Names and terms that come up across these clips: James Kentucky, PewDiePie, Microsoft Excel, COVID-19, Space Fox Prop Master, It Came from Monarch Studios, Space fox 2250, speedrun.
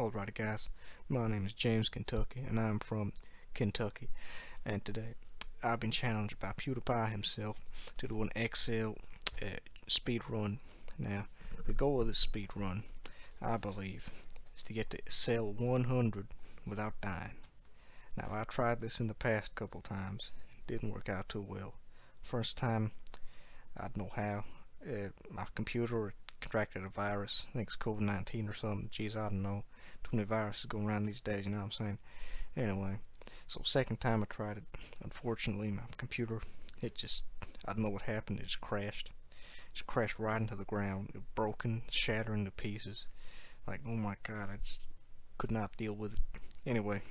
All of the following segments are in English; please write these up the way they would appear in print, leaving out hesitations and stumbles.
Alright guys, my name is James Kentucky and I'm from Kentucky, and today I've been challenged by PewDiePie himself to do an Excel speed run. Now the goal of this speed run, I believe, is to get to cell 100 without dying. Now I tried this in the past couple times, didn't work out too well. First time, I don't know how, my computer contracted a virus. I think it's COVID-19 or something. Jeez, I don't know. Too many viruses going around these days, you know what I'm saying? Anyway, so second time I tried it, unfortunately my computer, it just, I don't know what happened, it just crashed. It just crashed right into the ground. It broken, shattering to pieces. Like, oh my god, I just could not deal with it. Anyway,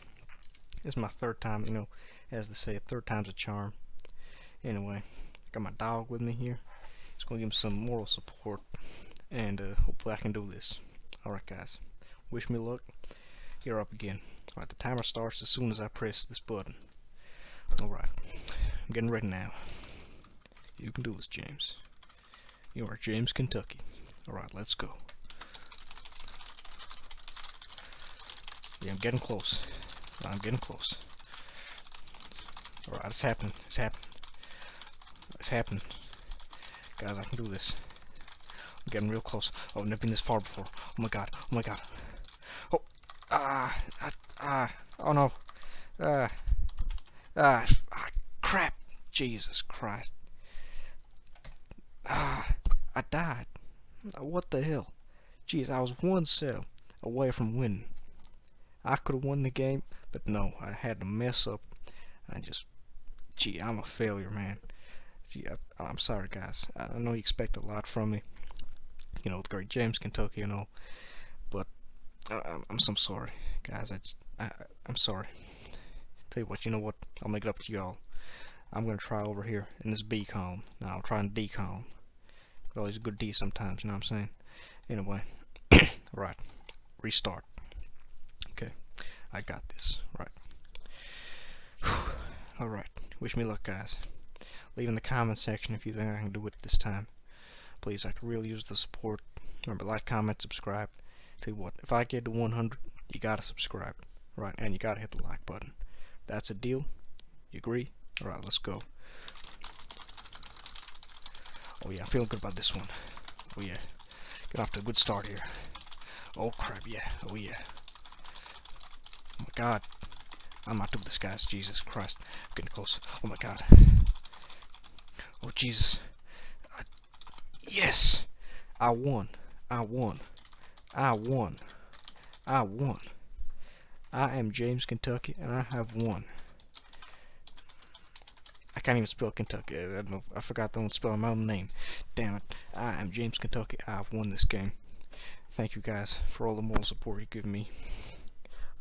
this is my third time, you know, as they say, third time's a charm. Anyway, got my dog with me here. It's gonna give him some moral support, and hopefully I can do this. Alright guys, wish me luck. You're up again. Alright, the timer starts as soon as I press this button. Alright, I'm getting ready now. You can do this, James. You are James Kentucky. Alright, let's go. Yeah, I'm getting close. I'm getting close. Alright, it's happening. It's happening. It's happening. Guys, I can do this. I'm getting real close. Oh, I've never been this far before. Oh my god. Oh my god. Oh. Oh no. Crap. Jesus Christ. I died. What the hell? Jeez, I was one cell away from winning. I could have won the game, but no, I had to mess up. I just, gee, I'm a failure, man. Gee, I'm sorry, guys. I know you expect a lot from me, you know, with great James Kentucky and all, but I'm so sorry, guys. I'm sorry. Tell you what, I'll make it up to y'all. I'm gonna try over here in this B column. Now I'll try in D column. But always a good D sometimes, you know what I'm saying? Anyway, right, restart. Okay, I got this. Right. Whew. All right. Wish me luck, guys. Leave in the comment section if you think I can do it this time. Please, I could really use the support. Remember, like, comment, subscribe. Tell you what, if I get to 100, you gotta subscribe, right? And you gotta hit the like button. That's a deal. You agree? All right, let's go. Oh yeah, I'm feeling good about this one. Oh yeah, get off to a good start here. Oh crap, yeah. Oh yeah. Oh my god, I'm not doing this, guys. Jesus Christ, I'm getting close. Oh my god. Oh Jesus. Yes, I won. I won. I won. I won. I am James Kentucky, and I have won. I can't even spell Kentucky. I don't know. I forgot the one spelling my own name. Damn it! I am James Kentucky. I've won this game. Thank you guys for all the moral support you give me.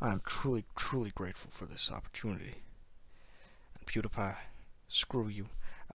I am truly, truly grateful for this opportunity. And PewDiePie, screw you.